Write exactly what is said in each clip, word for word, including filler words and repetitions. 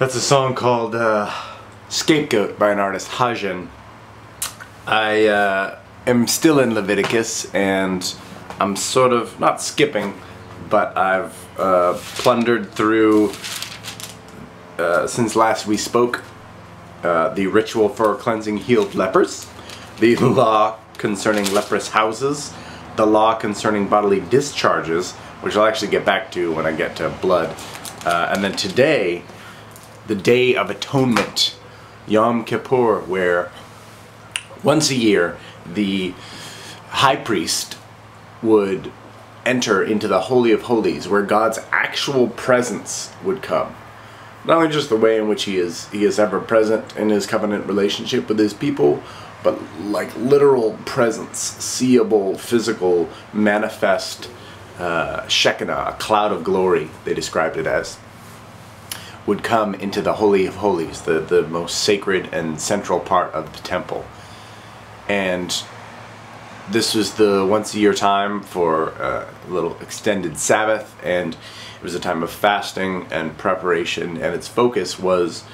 That's a song called uh, Scapegoat by an artist, Hajin. I uh, am still in Leviticus, and I'm sort of, not skipping, but I've uh, plundered through, uh, since last we spoke, uh, the ritual for cleansing healed lepers, the law concerning leprous houses, the law concerning bodily discharges, which I'll actually get back to when I get to blood. Uh, and then today, the Day of Atonement, Yom Kippur, where once a year the high priest would enter into the Holy of Holies, where God's actual presence would come. Not only just the way in which he is, he is ever present in his covenant relationship with his people, but like literal presence, seeable, physical, manifest uh, Shekinah, a cloud of glory, they described it as, would come into the Holy of Holies, the, the most sacred and central part of the temple. And this was the once-a-year time for uh, a little extended Sabbath, and it was a time of fasting and preparation, and its focus was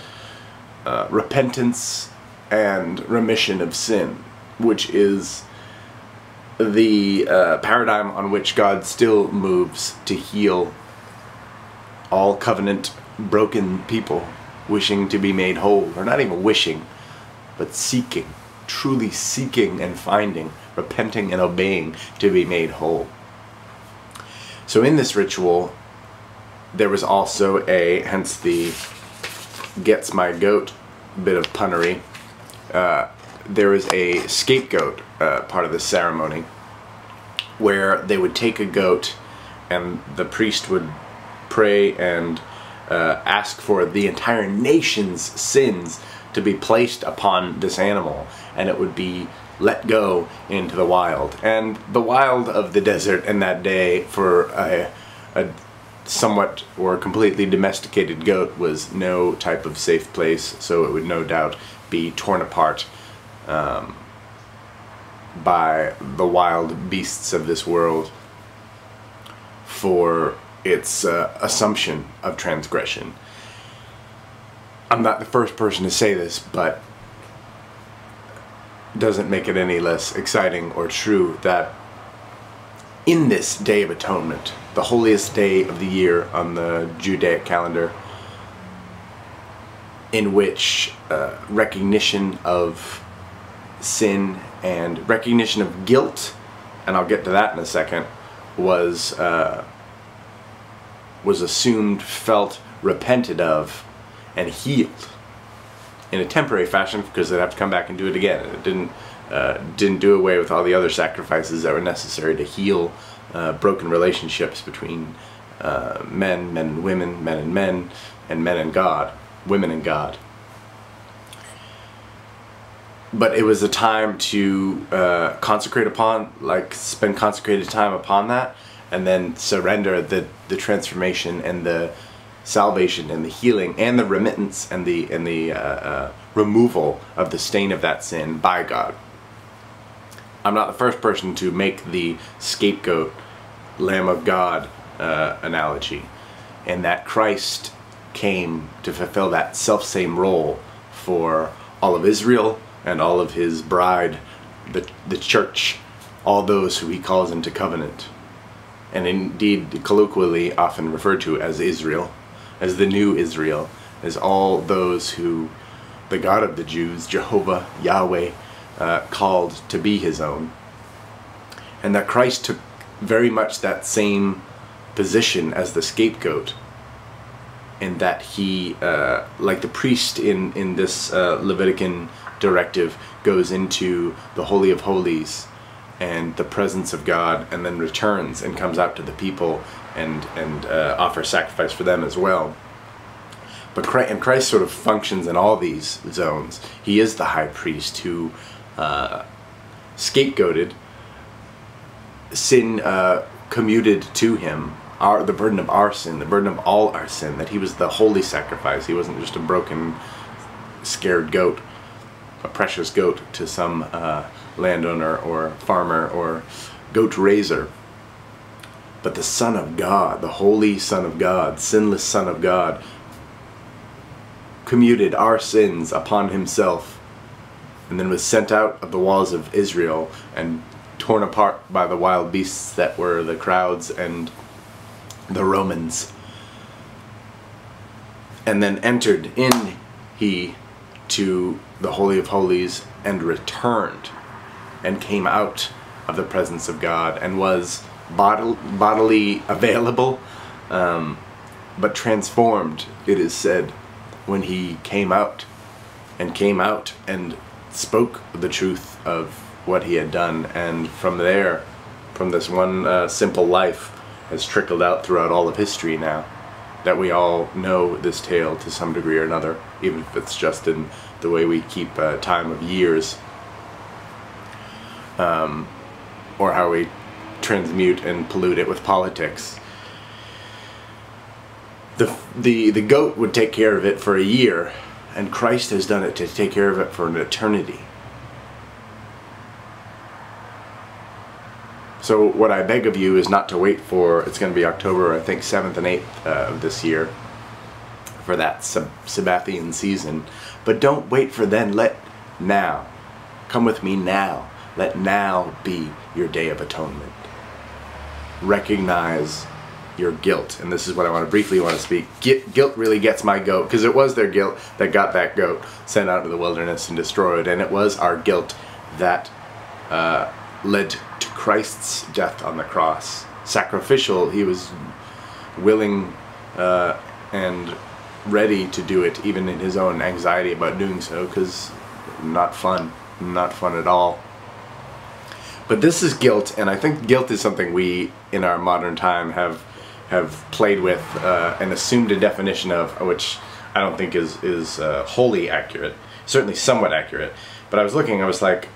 uh, repentance and remission of sin, which is the uh, paradigm on which God still moves to heal all covenant broken people wishing to be made whole, or not even wishing, but seeking, truly seeking and finding, repenting and obeying to be made whole. So in this ritual, there was also a, hence the gets my goat bit of punnery, uh, there was a scapegoat uh, part of the ceremony, where they would take a goat and the priest would pray and uh, ask for the entire nation's sins to be placed upon this animal, and it would be let go into the wild. And the wild of the desert in that day for a, a somewhat or completely domesticated goat was no type of safe place, so it would no doubt be torn apart um, by the wild beasts of this world for its uh, assumption of transgression. I'm not the first person to say this, but doesn't make it any less exciting or true that in this Day of Atonement, the holiest day of the year on the Judaic calendar, in which uh, recognition of sin and recognition of guilt, and I'll get to that in a second, was uh, was assumed, felt, repented of, and healed in a temporary fashion, because they'd have to come back and do it again. It didn't uh, didn't do away with all the other sacrifices that were necessary to heal uh, broken relationships between uh, men, men and women, men and men, and men and God, women and God. But it was a time to uh, consecrate upon, like spend consecrated time upon that, and then surrender the the transformation and the salvation and the healing and the remittance and the and the uh, uh, removal of the stain of that sin by God. I'm not the first person to make the scapegoat, Lamb of God uh, analogy, and that Christ came to fulfill that self-same role for all of Israel and all of his bride, the, the church, all those who he calls into covenant, and indeed colloquially often referred to as Israel, as the new Israel, as all those who the God of the Jews, Jehovah, Yahweh, uh, called to be his own. And that Christ took very much that same position as the scapegoat, in that he, uh, like the priest in, in this uh, Levitican directive, goes into the Holy of Holies and the presence of God, and then returns and comes out to the people and and uh, offers sacrifice for them as well. But Christ, and Christ sort of functions in all these zones. He is the high priest who uh, scapegoated sin, uh, commuted to him our the burden of our sin, the burden of all our sin. That he was the holy sacrifice. He wasn't just a broken, scared goat, a precious goat to some Uh, landowner or farmer or goat raiser, but the Son of God, the holy Son of God, sinless Son of God, commuted our sins upon himself, and then was sent out of the walls of Israel and torn apart by the wild beasts that were the crowds and the Romans, and then entered in he to the Holy of Holies and returned and came out of the presence of God and was bod- bodily available, um, but transformed, it is said, when he came out and came out and spoke the truth of what he had done. And from there, from this one uh, simple life, has trickled out throughout all of history now, that we all know this tale to some degree or another, even if it's just in the way we keep uh, time of years, um, or how we transmute and pollute it with politics. The, the, the goat would take care of it for a year, and Christ has done it to take care of it for an eternity. So what I beg of you is not to wait for, it's going to be October, I think, seventh and eighth uh, of this year, for that sab Sabbathian season. But don't wait for then. Let now. Come with me now. Let now be your Day of Atonement. Recognize your guilt. And this is what I want to briefly want to speak. Guilt really gets my goat, because it was their guilt that got that goat sent out to the wilderness and destroyed. And it was our guilt that uh, led to Christ's death on the cross. Sacrificial, he was willing uh, and ready to do it, even in his own anxiety about doing so, because not fun, not fun at all. But this is guilt, and I think guilt is something we, in our modern time, have have played with uh, and assumed a definition of, which I don't think is, is uh, wholly accurate, certainly somewhat accurate. But I was looking, I was like,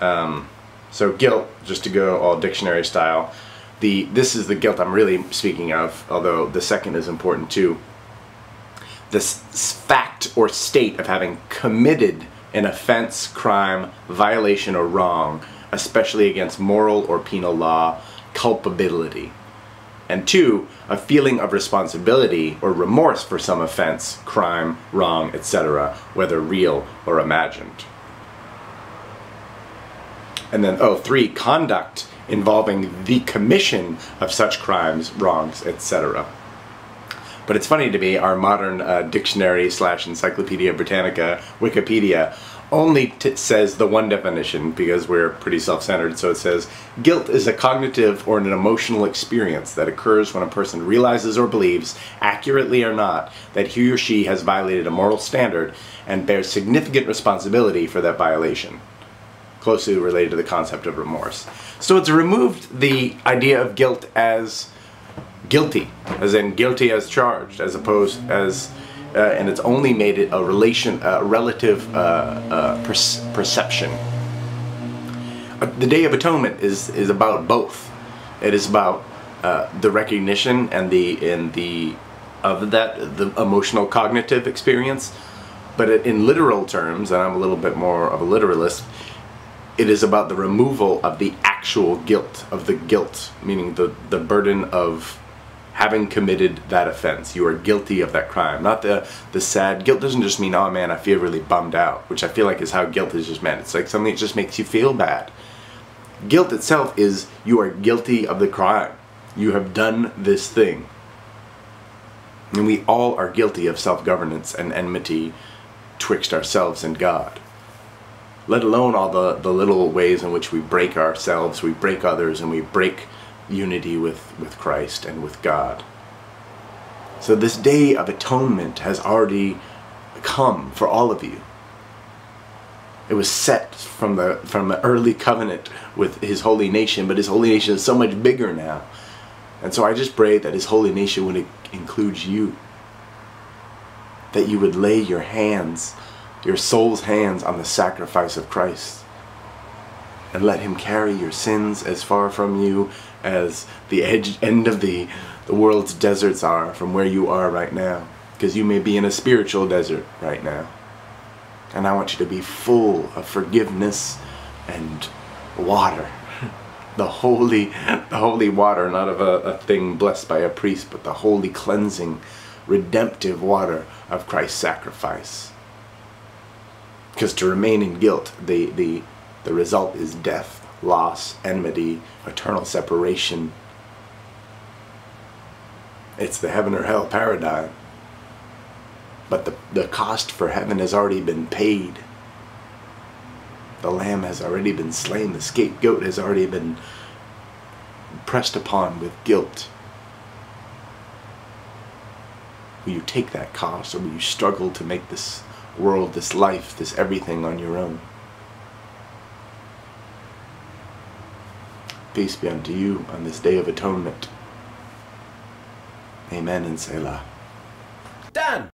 um, so guilt, just to go all dictionary style, the this is the guilt I'm really speaking of, although the second is important too. This fact or state of having committed an offense, crime, violation, or wrong, especially against moral or penal law, culpability. And two, a feeling of responsibility or remorse for some offense, crime, wrong, et cetera, whether real or imagined. And then, oh, three, conduct involving the commission of such crimes, wrongs, et cetera. But it's funny to me, our modern uh, dictionary slash Encyclopedia Britannica, Wikipedia, only t says the one definition, because we're pretty self-centered, so it says, guilt is a cognitive or an emotional experience that occurs when a person realizes or believes, accurately or not, that he or she has violated a moral standard and bears significant responsibility for that violation. Closely related to the concept of remorse. So it's removed the idea of guilt as guilty, as in guilty as charged, as opposed as, uh, and it's only made it a relation, a relative uh, uh, per perception. Uh, the Day of Atonement is is about both. It is about uh, the recognition and the and the of that the emotional cognitive experience, but it, in literal terms, and I'm a little bit more of a literalist. It is about the removal of the actual guilt, of the guilt, meaning the, the burden of having committed that offense. You are guilty of that crime. Not the, the sad guilt doesn't just mean, oh man, I feel really bummed out, which I feel like is how guilt is just meant. It's like something that just makes you feel bad. Guilt itself is you are guilty of the crime. You have done this thing. And we all are guilty of self-governance and enmity twixt ourselves and God. Let alone all the, the little ways in which we break ourselves, we break others, and we break unity with, with Christ and with God. So this Day of Atonement has already come for all of you. It was set from the, from the early covenant with His holy nation, but His holy nation is so much bigger now. And so I just pray that His holy nation would include you. That you would lay your hands, your soul's hands, on the sacrifice of Christ, and let Him carry your sins as far from you as the edge, end of the, the world's deserts are from where you are right now, because you may be in a spiritual desert right now. And I want you to be full of forgiveness and water, the holy, the holy water, not of a, a thing blessed by a priest, but the holy cleansing redemptive water of Christ's sacrifice. Because to remain in guilt, the, the, the result is death, loss, enmity, eternal separation. It's the heaven or hell paradigm. But the, the cost for heaven has already been paid. The lamb has already been slain. The scapegoat has already been pressed upon with guilt. Will you take that cost, or will you struggle to make this world, this life, this everything on your own? Peace be unto you on this Day of Atonement. Amen and Selah. Done!